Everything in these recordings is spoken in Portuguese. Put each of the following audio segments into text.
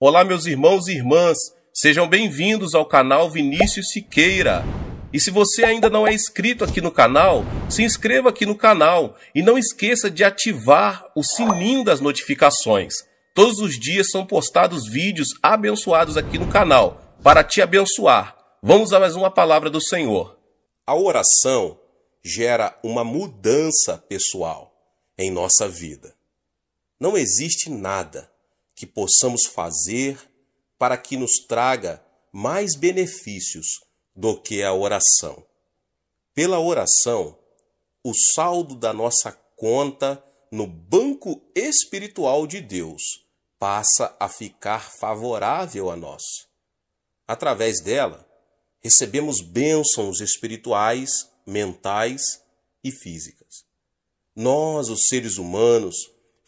Olá, meus irmãos e irmãs, sejam bem-vindos ao canal Vinícius Siqueira. E se você ainda não é inscrito aqui no canal, se inscreva aqui no canal e não esqueça de ativar o sininho das notificações. Todos os dias são postados vídeos abençoados aqui no canal, para te abençoar. Vamos a mais uma palavra do Senhor. A oração gera uma mudança pessoal em nossa vida. Não existe nada que possamos fazer para que nos traga mais benefícios do que a oração. Pela oração, o saldo da nossa conta no banco espiritual de Deus passa a ficar favorável a nós. Através dela, recebemos bênçãos espirituais, mentais e físicas. Nós, os seres humanos,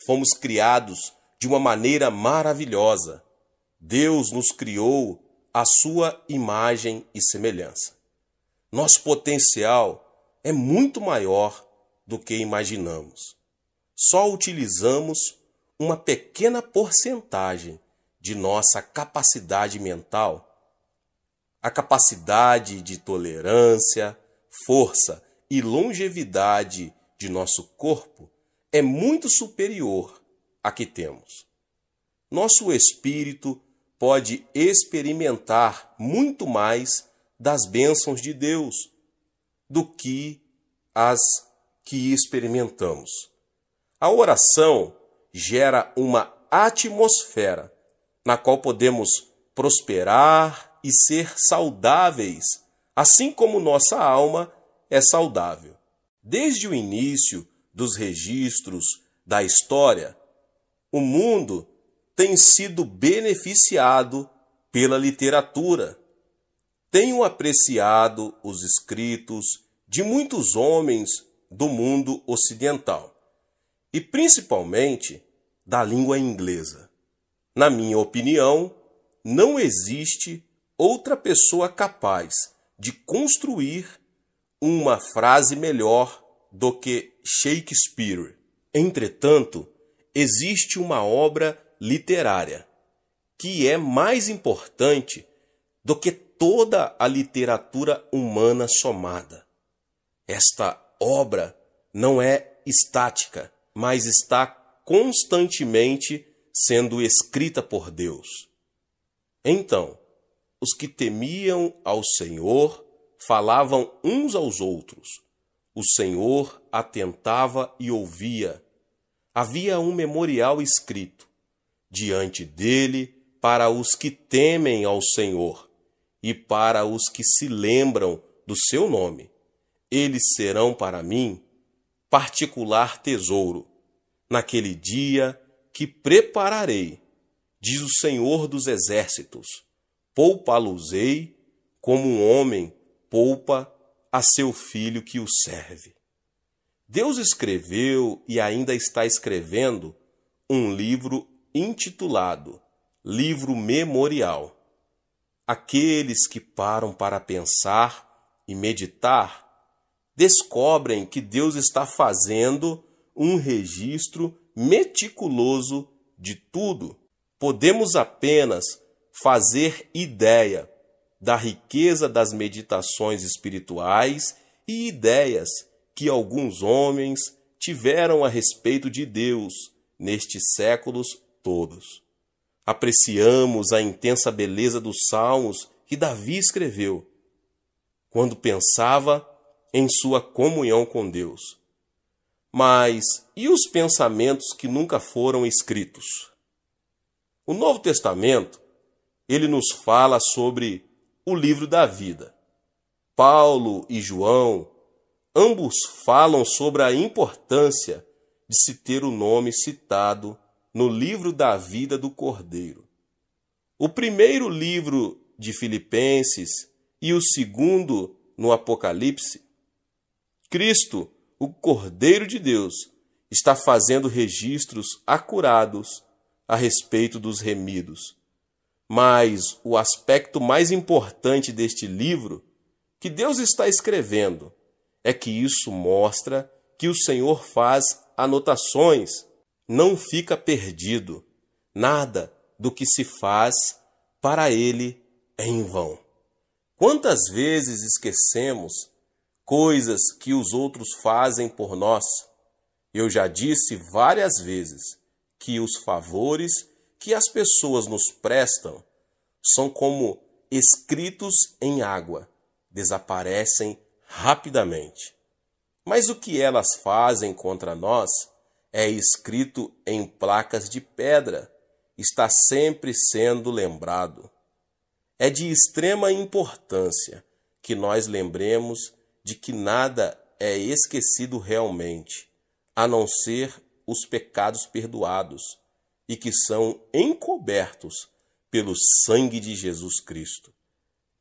fomos criados de uma maneira maravilhosa. Deus nos criou à sua imagem e semelhança. Nosso potencial é muito maior do que imaginamos. Só utilizamos uma pequena porcentagem de nossa capacidade mental, a capacidade de tolerância, força e longevidade de nosso corpo é muito superior à que temos. Nosso espírito pode experimentar muito mais das bênçãos de Deus do que as que experimentamos. A oração gera uma atmosfera na qual podemos prosperar e ser saudáveis, assim como nossa alma é saudável. Desde o início dos registros da história, o mundo tem sido beneficiado pela literatura. Tenho apreciado os escritos de muitos homens do mundo ocidental, e principalmente da língua inglesa. Na minha opinião, não existe outra pessoa capaz de construir uma frase melhor do que Shakespeare. Entretanto, existe uma obra literária, que é mais importante do que toda a literatura humana somada. Esta obra não é estática, mas está constantemente sendo escrita por Deus. Então, os que temiam ao Senhor falavam uns aos outros. O Senhor atentava e ouvia. Havia um memorial escrito diante dele para os que temem ao Senhor e para os que se lembram do seu nome. Eles serão para mim particular tesouro naquele dia que prepararei, diz o Senhor dos Exércitos. Poupá-los-ei como um homem poupa a seu filho que o serve. Deus escreveu e ainda está escrevendo um livro intitulado Livro Memorial. Aqueles que param para pensar e meditar descobrem que Deus está fazendo um registro meticuloso de tudo. Podemos apenas fazer ideia da riqueza das meditações espirituais e ideias que alguns homens tiveram a respeito de Deus nestes séculos todos. Apreciamos a intensa beleza dos salmos que Davi escreveu quando pensava em sua comunhão com Deus. Mas e os pensamentos que nunca foram escritos? O Novo Testamento, ele nos fala sobre o livro da vida. Paulo e João, ambos falam sobre a importância de se ter o nome citado no livro da vida do Cordeiro. O primeiro livro de Filipenses e o segundo no Apocalipse, Cristo, o Cordeiro de Deus, está fazendo registros acurados a respeito dos remidos. Mas o aspecto mais importante deste livro que Deus está escrevendo é que isso mostra que o Senhor faz anotações, não fica perdido. Nada do que se faz para ele é em vão. Quantas vezes esquecemos coisas que os outros fazem por nós? Eu já disse várias vezes que os favores que as pessoas nos prestam são como escritos em água, desaparecem rapidamente. Mas o que elas fazem contra nós é escrito em placas de pedra, está sempre sendo lembrado. É de extrema importância que nós lembremos de que nada é esquecido realmente, a não ser os pecados perdoados e que são encobertos pelo sangue de Jesus Cristo.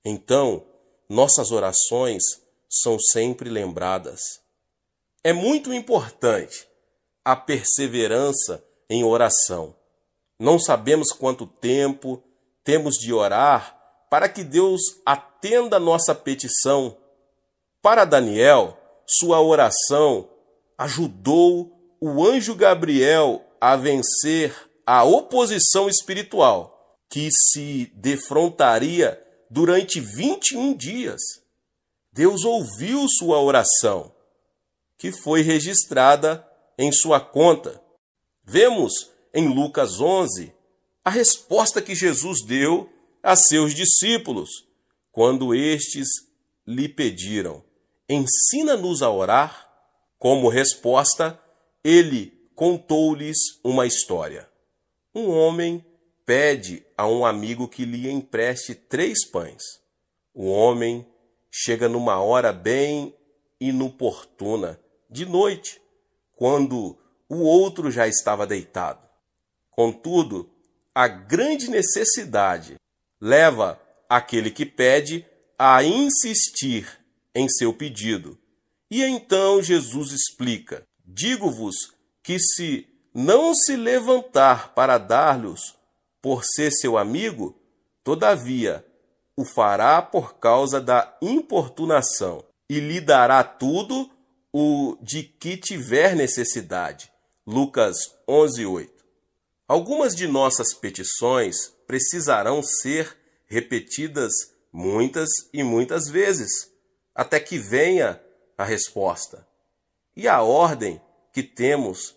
Então, nossas orações são sempre lembradas. É muito importante a perseverança em oração. Não sabemos quanto tempo temos de orar para que Deus atenda a nossa petição. Para Daniel, sua oração ajudou o anjo Gabriel a vencer a oposição espiritual que se defrontaria durante 21 dias. Deus ouviu sua oração, que foi registrada em sua conta. Vemos em Lucas 11 a resposta que Jesus deu a seus discípulos quando estes lhe pediram: ensina-nos a orar. Como resposta, ele contou-lhes uma história. Um homem pede a um amigo que lhe empreste 3 pães. O homem chega numa hora bem inoportuna, de noite, quando o outro já estava deitado. Contudo, a grande necessidade leva aquele que pede a insistir em seu pedido. E então Jesus explica: digo-vos que se não se levantar para dar-lhes, por ser seu amigo, todavia o fará por causa da importunação, e lhe dará tudo o de que tiver necessidade. Lucas 11:8. Algumas de nossas petições precisarão ser repetidas muitas e muitas vezes, até que venha a resposta. E a ordem que temos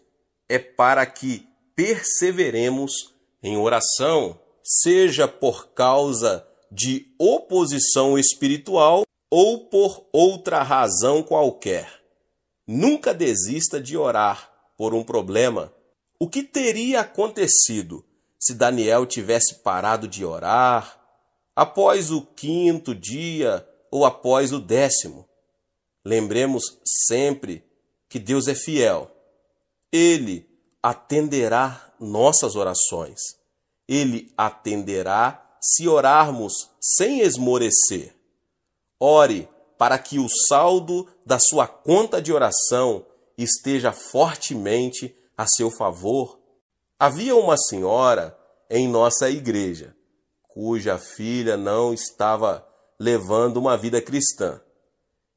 é para que perseveremos em oração, seja por causa de oposição espiritual ou por outra razão qualquer. Nunca desista de orar por um problema. O que teria acontecido se Daniel tivesse parado de orar após o 5º dia ou após o 10º? Lembremos sempre que Deus é fiel. Ele atenderá nossas orações. Ele atenderá se orarmos sem esmorecer. Ore para que o saldo da sua conta de oração esteja fortemente a seu favor. Havia uma senhora em nossa igreja cuja filha não estava levando uma vida cristã.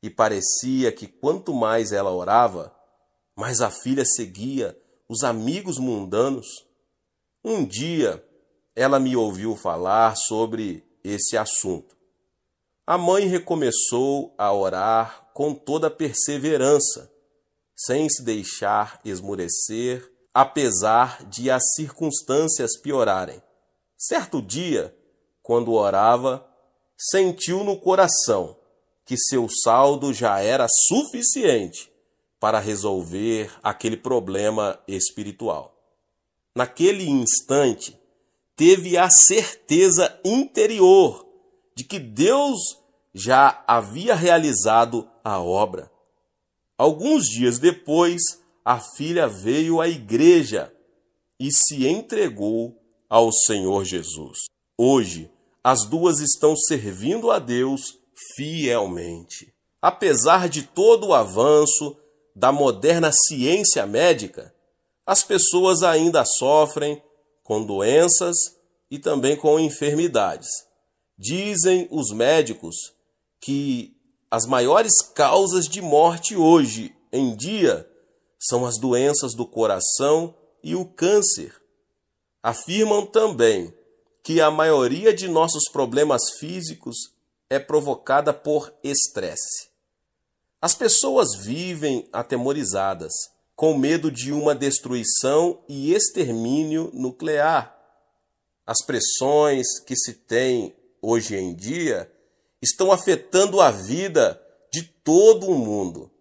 E parecia que quanto mais ela orava, mais a filha seguia os amigos mundanos. Um dia, ela me ouviu falar sobre esse assunto. A mãe recomeçou a orar com toda perseverança, sem se deixar esmorecer, apesar de as circunstâncias piorarem. Certo dia, quando orava, sentiu no coração que seu saldo já era suficiente para resolver aquele problema espiritual. Naquele instante, teve a certeza interior de que Deus já havia realizado a obra. Alguns dias depois, a filha veio à igreja e se entregou ao Senhor Jesus. Hoje, as duas estão servindo a Deus fielmente. Apesar de todo o avanço da moderna ciência médica, as pessoas ainda sofrem com doenças e também com enfermidades. Dizem os médicos que as maiores causas de morte hoje em dia são as doenças do coração e o câncer. Afirmam também que a maioria de nossos problemas físicos é provocada por estresse. As pessoas vivem atemorizadas, com medo de uma destruição e extermínio nuclear. As pressões que se tem hoje em dia estão afetando a vida de todo o mundo,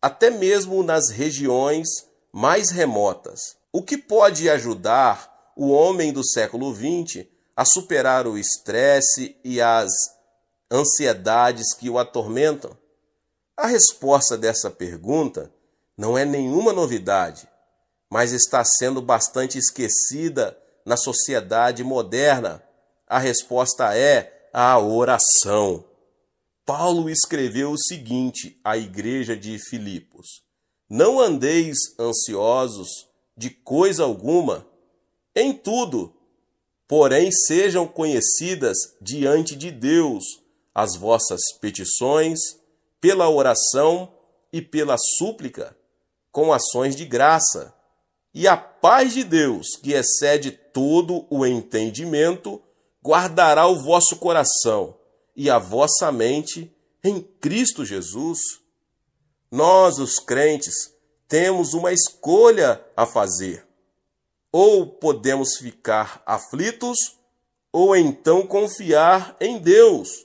até mesmo nas regiões mais remotas. O que pode ajudar o homem do século XX a superar o estresse e as ansiedades que o atormentam? A resposta dessa pergunta não é nenhuma novidade, mas está sendo bastante esquecida na sociedade moderna. A resposta é a oração. Paulo escreveu o seguinte à igreja de Filipos: não andeis ansiosos de coisa alguma, em tudo, porém sejam conhecidas diante de Deus as vossas petições, pela oração e pela súplica, com ações de graça. E a paz de Deus, que excede todo o entendimento, guardará o vosso coração e a vossa mente em Cristo Jesus. Nós, os crentes, temos uma escolha a fazer. Ou podemos ficar aflitos, ou então confiar em Deus.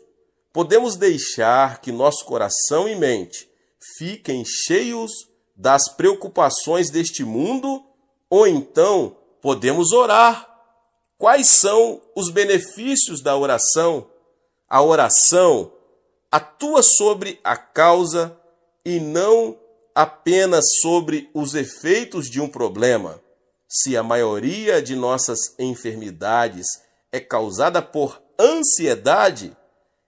Podemos deixar que nosso coração e mente fiquem cheios das preocupações deste mundo, ou então podemos orar. Quais são os benefícios da oração? A oração atua sobre a causa e não apenas sobre os efeitos de um problema. Se a maioria de nossas enfermidades é causada por ansiedade,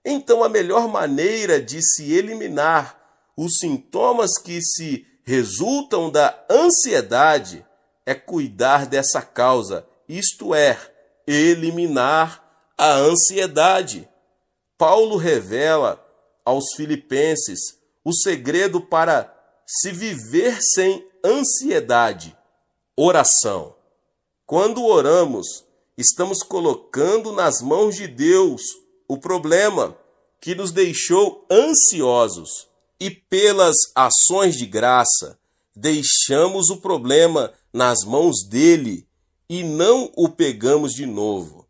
então a melhor maneira de se eliminar os sintomas que se resultam da ansiedade é cuidar dessa causa, isto é, eliminar a ansiedade. Paulo revela aos filipenses o segredo para se viver sem ansiedade: oração. Quando oramos, estamos colocando nas mãos de Deus o problema que nos deixou ansiosos, e pelas ações de graça, deixamos o problema nas mãos dele e não o pegamos de novo,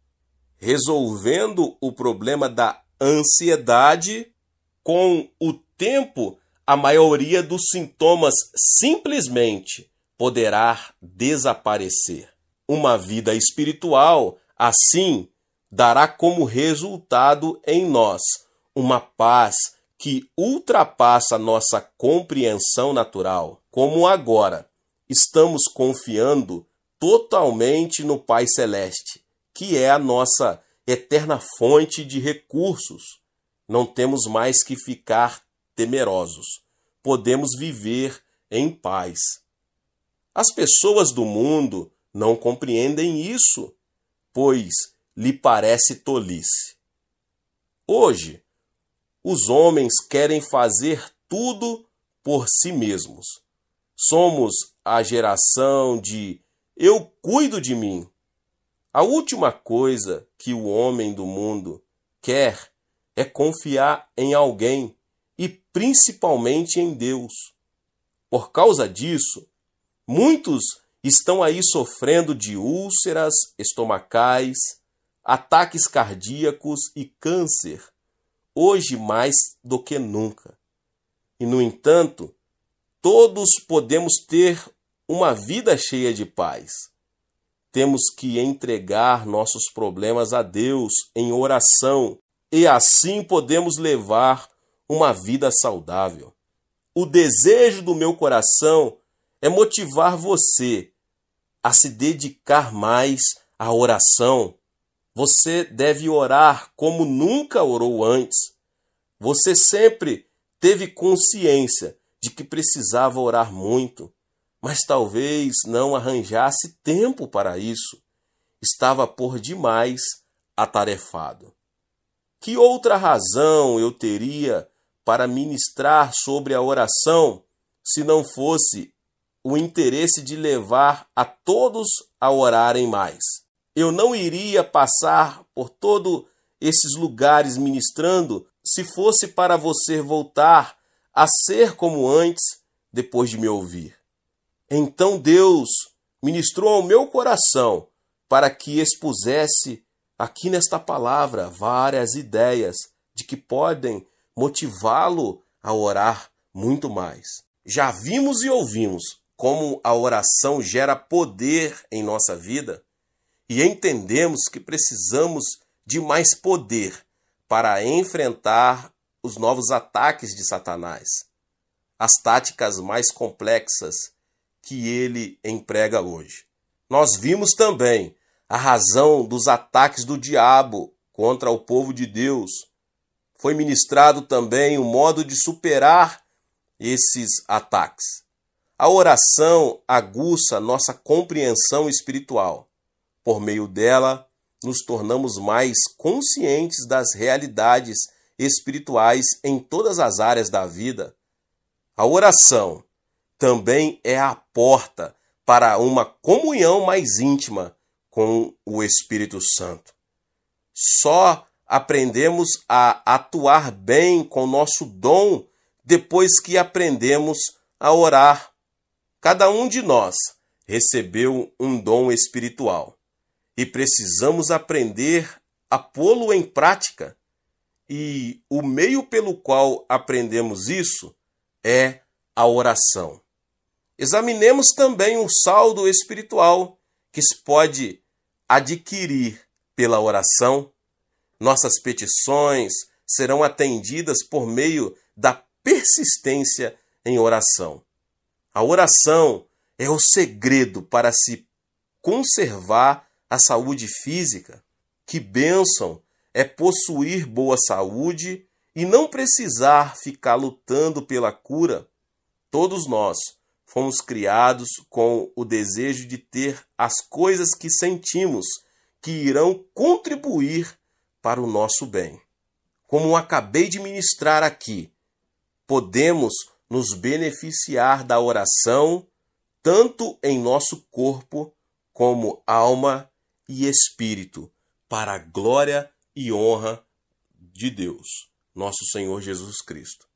resolvendo o problema da ansiedade. Com o tempo, a maioria dos sintomas simplesmente poderá desaparecer. Uma vida espiritual, assim, dará como resultado em nós uma paz que ultrapassa nossa compreensão natural. Como agora estamos confiando totalmente no Pai Celeste, que é a nossa eterna fonte de recursos, não temos mais que ficar temerosos. Podemos viver em paz. As pessoas do mundo não compreendem isso, pois lhe parece tolice. Hoje, os homens querem fazer tudo por si mesmos. Somos a geração de "eu cuido de mim". A última coisa que o homem do mundo quer é confiar em alguém, e principalmente em Deus. Por causa disso, muitos estão aí sofrendo de úlceras estomacais, ataques cardíacos e câncer, hoje mais do que nunca. E, no entanto, todos podemos ter uma vida cheia de paz. Temos que entregar nossos problemas a Deus em oração, e assim podemos levar uma vida saudável. O desejo do meu coração é motivar você a se dedicar mais à oração. Você deve orar como nunca orou antes. Você sempre teve consciência de que precisava orar muito, mas talvez não arranjasse tempo para isso. Estava por demais atarefado. Que outra razão eu teria para ministrar sobre a oração se não fosse o interesse de levar a todos a orarem mais? Eu não iria passar por todos esses lugares ministrando se fosse para você voltar a ser como antes, depois de me ouvir. Então Deus ministrou ao meu coração para que expusesse aqui nesta palavra várias ideias de que podem motivá-lo a orar muito mais. Já vimos e ouvimos como a oração gera poder em nossa vida e entendemos que precisamos de mais poder para enfrentar os novos ataques de Satanás, as táticas mais complexas que ele emprega hoje. Nós vimos também a razão dos ataques do diabo contra o povo de Deus. Foi ministrado também o modo de superar esses ataques. A oração aguça nossa compreensão espiritual. Por meio dela, nos tornamos mais conscientes das realidades espirituais em todas as áreas da vida. A oração também é a porta para uma comunhão mais íntima com o Espírito Santo. Só aprendemos a atuar bem com nosso dom depois que aprendemos a orar. Cada um de nós recebeu um dom espiritual e precisamos aprender a pô-lo em prática. E o meio pelo qual aprendemos isso é a oração. Examinemos também o saldo espiritual que se pode adquirir pela oração. Nossas petições serão atendidas por meio da persistência em oração. A oração é o segredo para se conservar a saúde física. Que bênção é possuir boa saúde e não precisar ficar lutando pela cura. Todos nós fomos criados com o desejo de ter as coisas que sentimos que irão contribuir para o nosso bem. Como acabei de ministrar aqui, podemos nos beneficiar da oração tanto em nosso corpo como alma e espírito, para a glória e honra de Deus, nosso Senhor Jesus Cristo.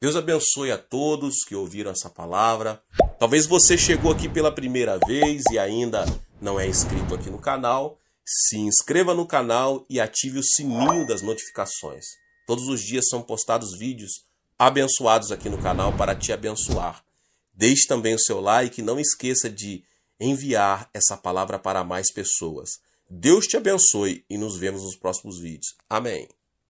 Deus abençoe a todos que ouviram essa palavra. Talvez você chegou aqui pela primeira vez e ainda não é inscrito aqui no canal. Se inscreva no canal e ative o sininho das notificações. Todos os dias são postados vídeos abençoados aqui no canal para te abençoar. Deixe também o seu like e não esqueça de enviar essa palavra para mais pessoas. Deus te abençoe e nos vemos nos próximos vídeos. Amém.